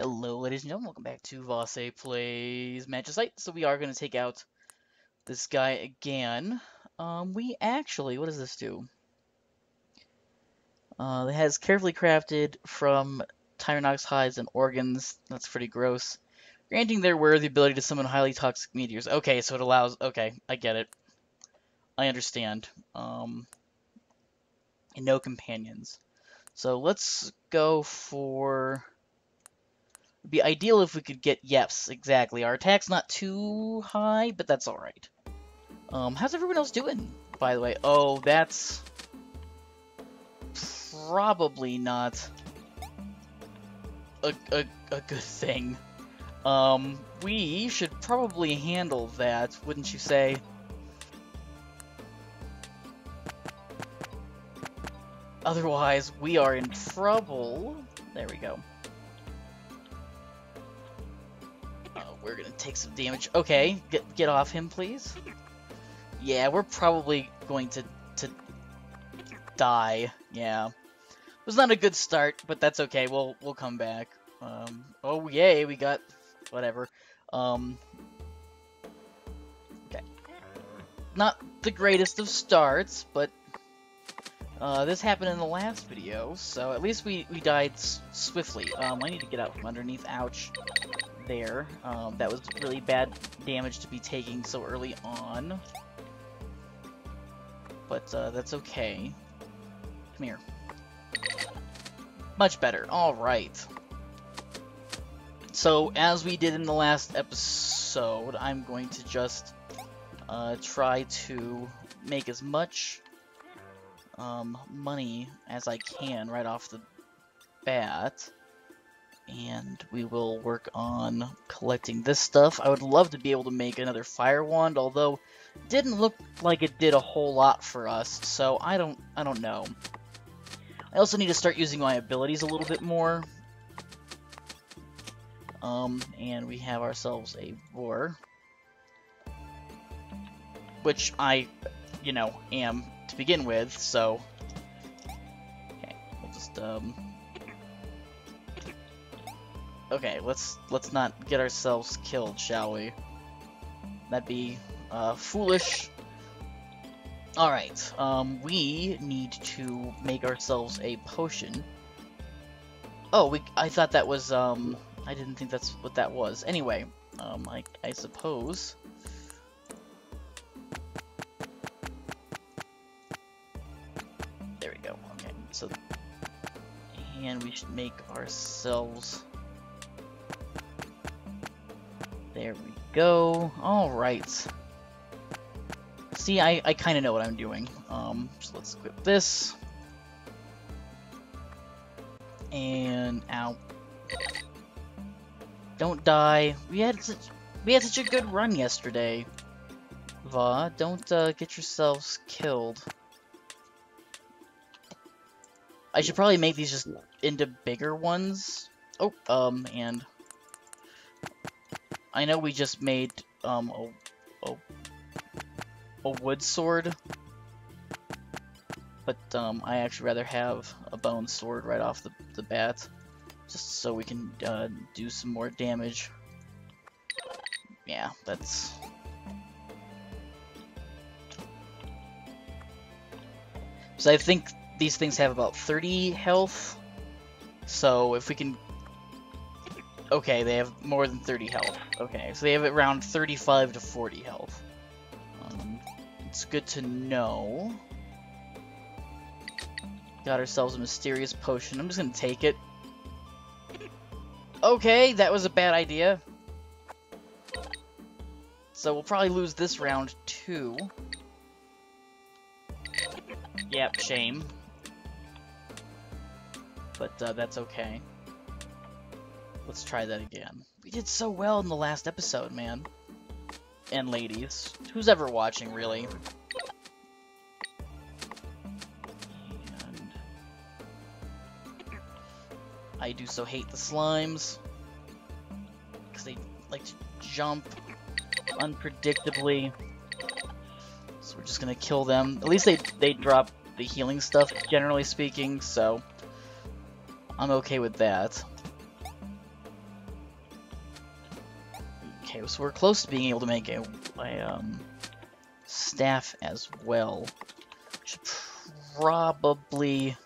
Hello, ladies and gentlemen, welcome back to Vasae Plays Magicite. So we are going to take out this guy again. We actually, what does this do? It has carefully crafted from Tyrannox hides and organs. That's pretty gross. Granting their wearer the ability to summon highly toxic meteors. Okay, so it allows, okay, I get it. I understand. And no companions. So let's go for... It'd be ideal if we could get Yeps, exactly. Our attack's not too high, but that's alright. How's everyone else doing, by the way? Oh, that's... probably not... a good thing. We should probably handle that, wouldn't you say? Otherwise, we are in trouble. There we go. We're gonna take some damage. Okay, get off him, please. Yeah, we're probably going to die. Yeah, it was not a good start, but that's okay. We'll come back. Oh yay, we got whatever. Okay, not the greatest of starts, but this happened in the last video, so at least we died swiftly. I need to get out from underneath. Ouch. There. That was really bad damage to be taking so early on. But that's okay. Come here. Much better. Alright. So, as we did in the last episode, I'm going to just try to make as much money as I can right off the bat. And we will work on collecting this stuff. I would love to be able to make another fire wand, although it didn't look like it did a whole lot for us, so I don't know. I also need to start using my abilities a little bit more. And we have ourselves a boar, which I, you know, am to begin with, so okay, we'll just okay, let's not get ourselves killed, shall we? That'd be foolish. All right, we need to make ourselves a potion. Oh, I thought that was I didn't think that's what that was. Anyway, I suppose. There we go. Okay, so and we should make ourselves. There we go. Alright. See, I kind of know what I'm doing. So let's equip this. And... ow. Don't die. We had such a good run yesterday. Va, don't get yourselves killed. I should probably make these just into bigger ones. Oh, and... I know we just made a wood sword, but I actually rather have a bone sword right off the bat, just so we can do some more damage. Yeah, that's... So I think these things have about 30 health, so if we can... Okay, they have more than 30 health. Okay, so they have around 35 to 40 health. It's good to know. Got ourselves a mysterious potion. I'm just gonna take it. Okay, that was a bad idea. So we'll probably lose this round too. Yep, shame. But that's okay. Let's try that again. We did so well in the last episode, man. And ladies. Who's ever watching, really? And I do so hate the slimes. Because they like to jump unpredictably. So we're just going to kill them. At least they drop the healing stuff, generally speaking, so I'm okay with that. Okay, so we're close to being able to make a staff as well. Should probably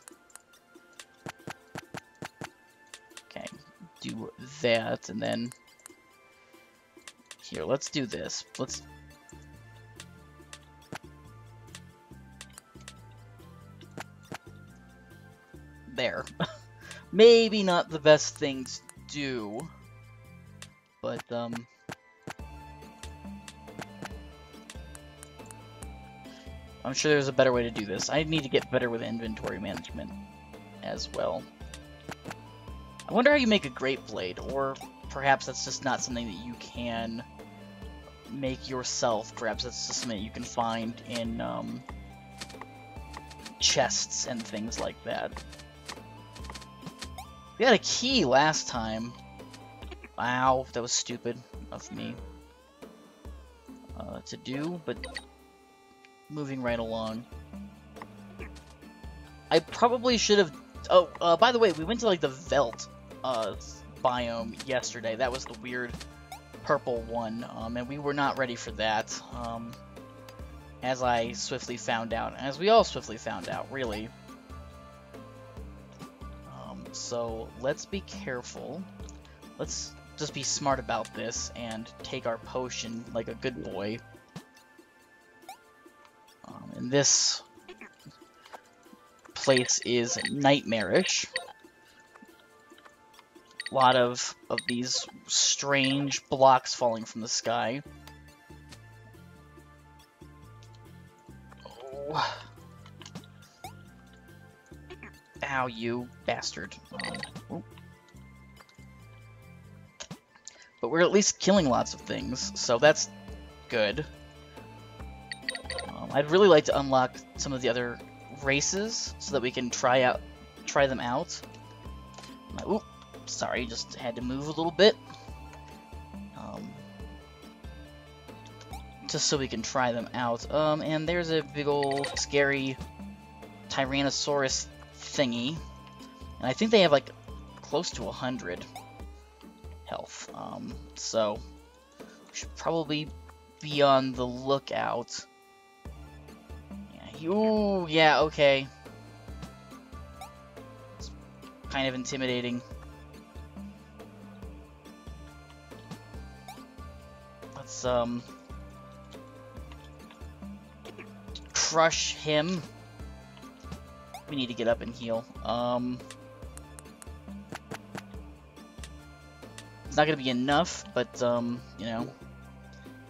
do that, and then here, let's do this. Let's there. Maybe not the best thing to do, but I'm sure there's a better way to do this. I need to get better with inventory management as well. I wonder how you make a great blade, or perhaps that's just not something that you can make yourself. Perhaps that's just something that you can find in chests and things like that. We had a key last time. Wow, that was stupid of me to do, but moving right along. I probably should have... Oh, by the way, we went to, like, the Veldt biome yesterday. That was the weird purple one, and we were not ready for that, as I swiftly found out, as we all swiftly found out, really. So let's be careful. Let's just be smart about this and take our potion like a good boy. And this place is nightmarish. A lot of these strange blocks falling from the sky. Oh. Ow, you bastard. Oh. But we're at least killing lots of things, so that's good. I'd really like to unlock some of the other races so that we can try them out. Ooh, sorry, just had to move a little bit, just so we can try them out. And there's a big old scary Tyrannosaurus thingy, and I think they have like close to 100 health. So we should probably be on the lookout. Ooh, yeah, okay. It's kind of intimidating. Let's, crush him. We need to get up and heal. It's not gonna be enough, but, you know,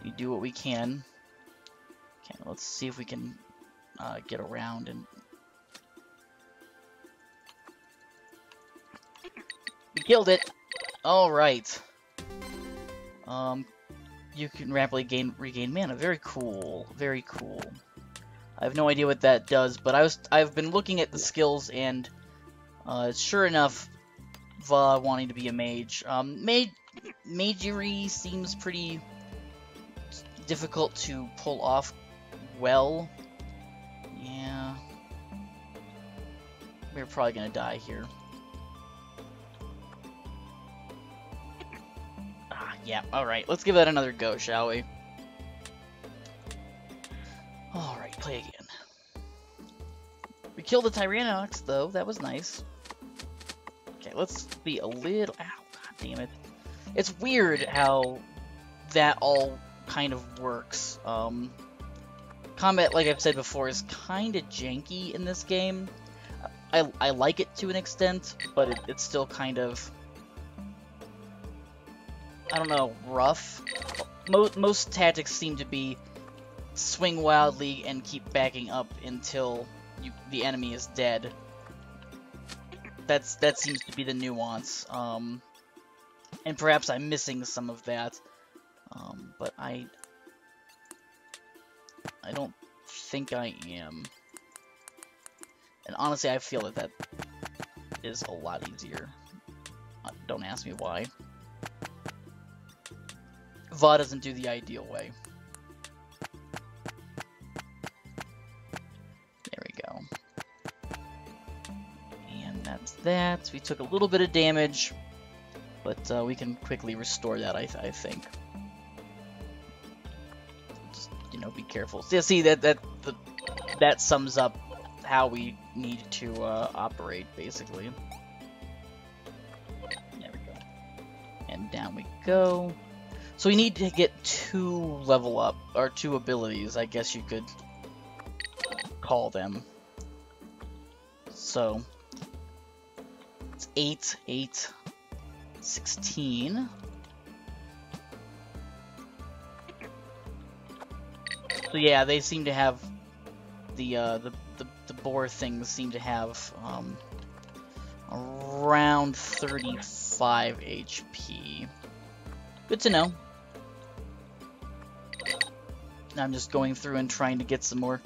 we do what we can. Okay, let's see if we can... get around and we killed it. All right. You can rapidly regain mana. Very cool. Very cool. I have no idea what that does, but I've been looking at the skills, and sure enough, Va wanting to be a mage. Magery seems pretty difficult to pull off well. Yeah, we're probably gonna die here. Ah, yeah, alright, let's give that another go, shall we? Alright, play again. We killed the Tyrannox, though, that was nice. Okay, let's be a little... Ow, god damn it. It's weird how that all kind of works. Combat, like I've said before, is kind of janky in this game. I like it to an extent, but it's still kind of, I don't know, rough. Most tactics seem to be swing wildly and keep backing up until the enemy is dead. That seems to be the nuance. And perhaps I'm missing some of that, but I don't think I am. And honestly, I feel that is a lot easier. Don't ask me why. Va doesn't do the ideal way. There we go. And that's that. We took a little bit of damage, but we can quickly restore that, I think. know, be careful. So, see, that sums up how we need to operate, basically. There we go. And down we go. So we need to get 2 level up, or 2 abilities, I guess you could call them. So, it's 8, 8, 16. So yeah, they seem to have, the boar things seem to have around 35 HP. Good to know. Now I'm just going through and trying to get some more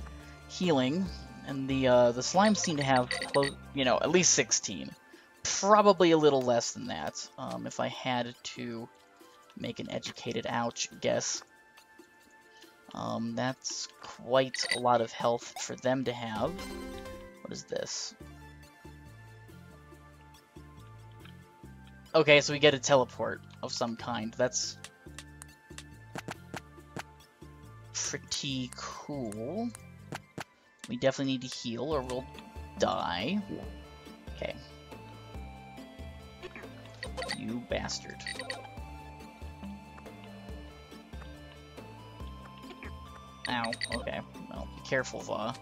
healing, and the slimes seem to have, close, you know, at least 16. Probably a little less than that, if I had to make an educated ouch guess. That's quite a lot of health for them to have. What is this? Okay, so we get a teleport of some kind. That's pretty cool. We definitely need to heal or we'll die. Okay. You bastard. Ow, okay. Well, be careful, Va.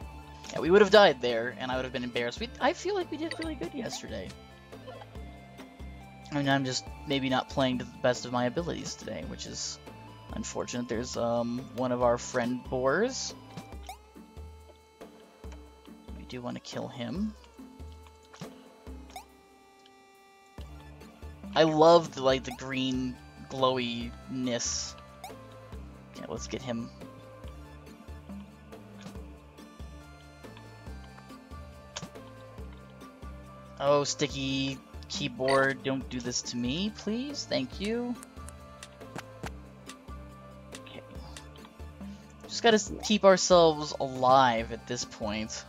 Yeah, we would have died there, and I would have been embarrassed. I feel like we did really good yesterday. I mean, I'm just maybe not playing to the best of my abilities today, which is unfortunate. There's one of our friend boars. We do want to kill him. I loved, like, the green glowiness. Yeah, let's get him. Oh, sticky keyboard, don't do this to me, please. Thank you. Okay. Just gotta keep ourselves alive at this point.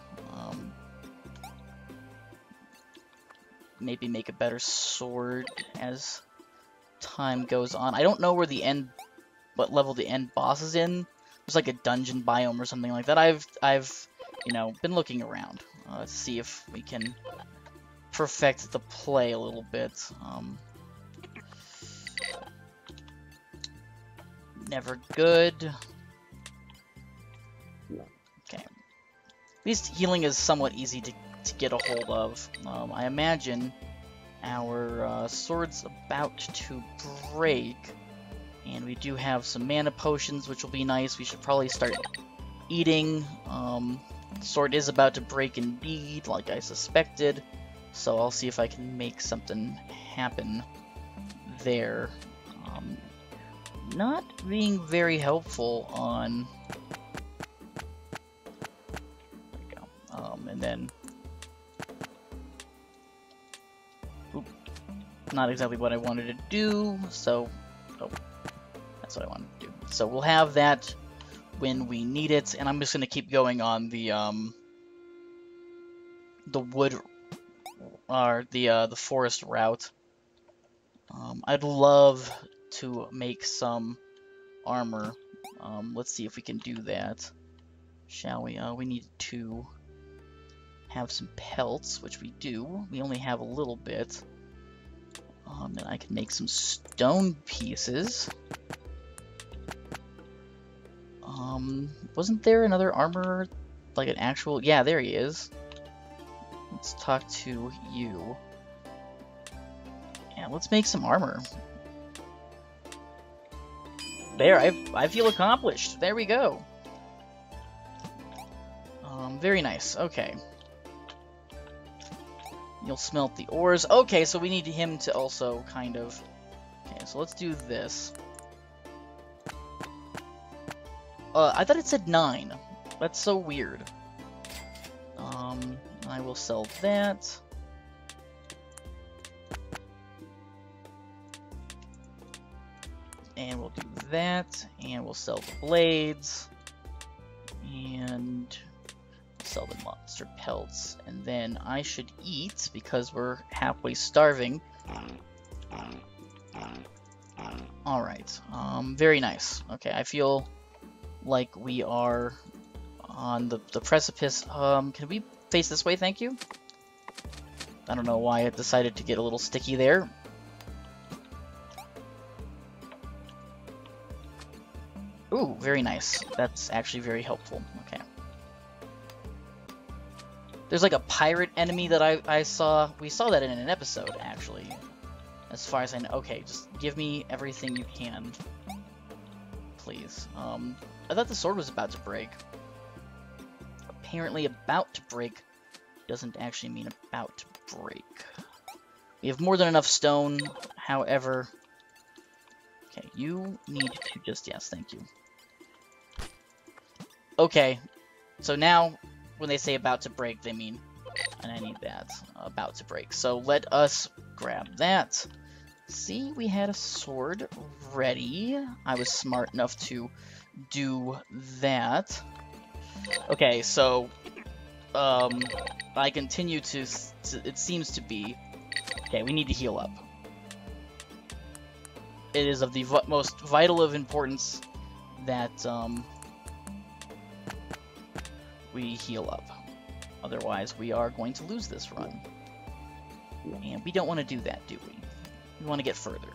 Maybe make a better sword as time goes on. I don't know where the end, what level the end boss is in. There's like a dungeon biome or something like that. I've you know, been looking around to see if we can perfect the play a little bit. Never good. Okay. At least healing is somewhat easy to get a hold of. I imagine our sword's about to break, and we do have some mana potions, which will be nice. We should probably start eating. Sword is about to break indeed, like I suspected. So I'll see if I can make something happen there. Not being very helpful on... There we go. And then... Oop. Not exactly what I wanted to do, so... Oh, that's what I wanted to do. So we'll have that when we need it, and I'm just going to keep going on the wood... or the forest route. I'd love to make some armor. Let's see if we can do that. Shall we? We need to have some pelts, which we do. We only have a little bit. And I can make some stone pieces. Wasn't there another armor? Like an actual... Yeah, there he is. Let's talk to you. Yeah, let's make some armor. There, I feel accomplished. There we go. Very nice. Okay. You'll smelt the ores. Okay, so we need him to also kind of... Okay, so let's do this. I thought it said 9. That's so weird. I will sell that. And we'll do that. And we'll sell the blades. And sell the monster pelts. And then I should eat because we're halfway starving. Alright. Very nice. Okay, I feel like we are on the precipice. Can we face this way? Thank you. I don't know why I decided to get a little sticky there. Ooh, very nice. That's actually very helpful. Okay. There's like a pirate enemy that I saw. We saw that in an episode, actually. As far as I know. Okay, just give me everything you can. Please. I thought the sword was about to break. Apparently about to break doesn't actually mean about to break. We have more than enough stone, however. Okay, you need to just, yes, thank you. Okay, so now when they say about to break, they mean, and I need that, about to break. So let us grab that. See, we had a sword ready. I was smart enough to do that. Okay, so I continue to it seems to be, okay, we need to heal up. It is of the most vital of importance that we heal up. Otherwise, we are going to lose this run. And we don't want to do that, do we? We want to get further.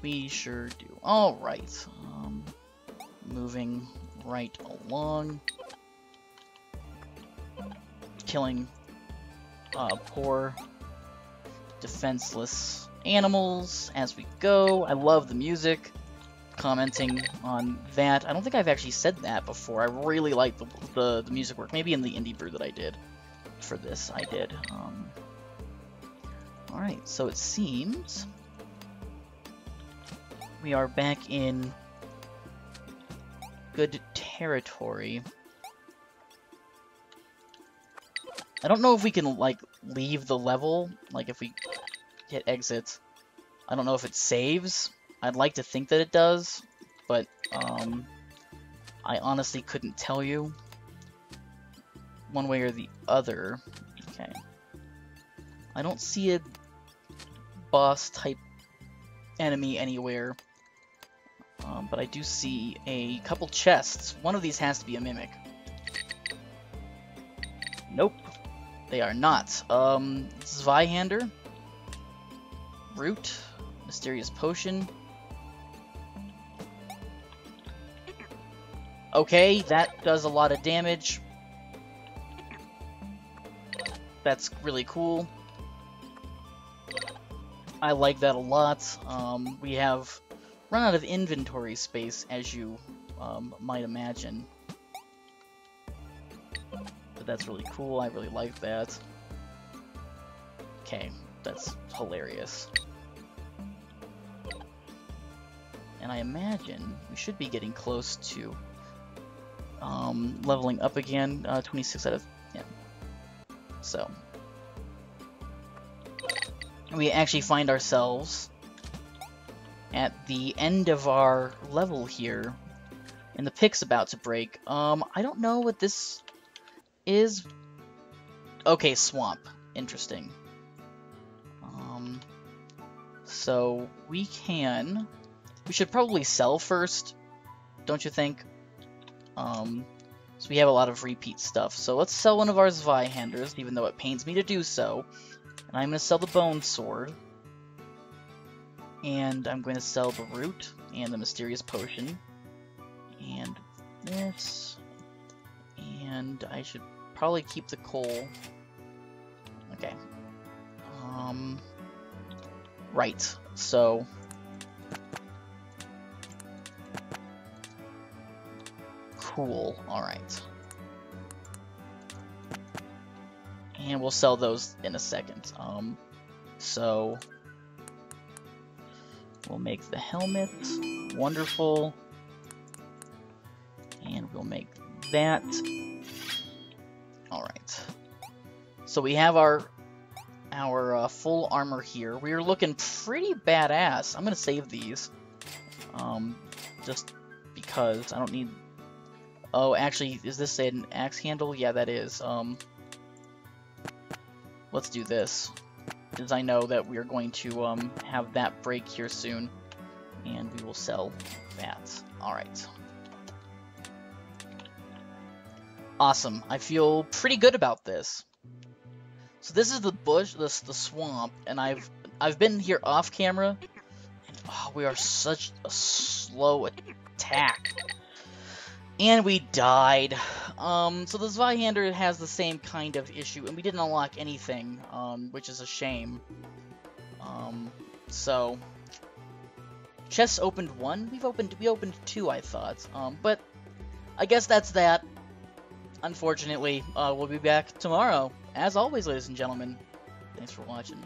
We sure do. All right. Moving right along. Killing poor defenseless animals as we go. I love the music. Commenting on that. I don't think I've actually said that before. I really like the music work. Maybe in the Indie Brew that I did for this, I did. Alright, so it seems we are back in good territory. I don't know if we can, like, leave the level. Like, if we hit exit, I don't know if it saves. I'd like to think that it does, but I honestly couldn't tell you one way or the other. Okay. I don't see a boss-type enemy anywhere, but I do see a couple chests. One of these has to be a mimic. Nope. They are not. Zweihänder, root, mysterious potion. Okay, that does a lot of damage. That's really cool. I like that a lot. We have run out of inventory space, as you might imagine. But that's really cool. I really like that. Okay, that's hilarious. And I imagine we should be getting close to leveling up again. 26 out of, yeah. So we actually find ourselves at the end of our level here, and the pick's about to break. I don't know what this is. Okay, swamp. Interesting. So we can. We should probably sell first, don't you think? So we have a lot of repeat stuff. So let's sell one of our Zweihanders, even though it pains me to do so. And I'm going to sell the Bone Sword. And I'm going to sell the Root and the Mysterious Potion. And this. And I should probably keep the Coal. Okay. Right. So cool. Alright. And we'll sell those in a second. So we'll make the helmet. Wonderful. And we'll make that. Alright. So we have our full armor here. We are looking pretty badass. I'm gonna save these. Just because I don't need. Oh, actually, is this an axe handle? Yeah, that is. Let's do this, because I know that we are going to have that break here soon. and we will sell that. All right. Awesome. I feel pretty good about this. So this is the bush, this the swamp, and I've been here off camera. Oh, we are such a slow attack. And we died. So the Zweihänder has the same kind of issue, and we didn't unlock anything, which is a shame. So chests opened one. We opened two, I thought. But I guess that's that. Unfortunately, we'll be back tomorrow. As always, ladies and gentlemen, thanks for watching.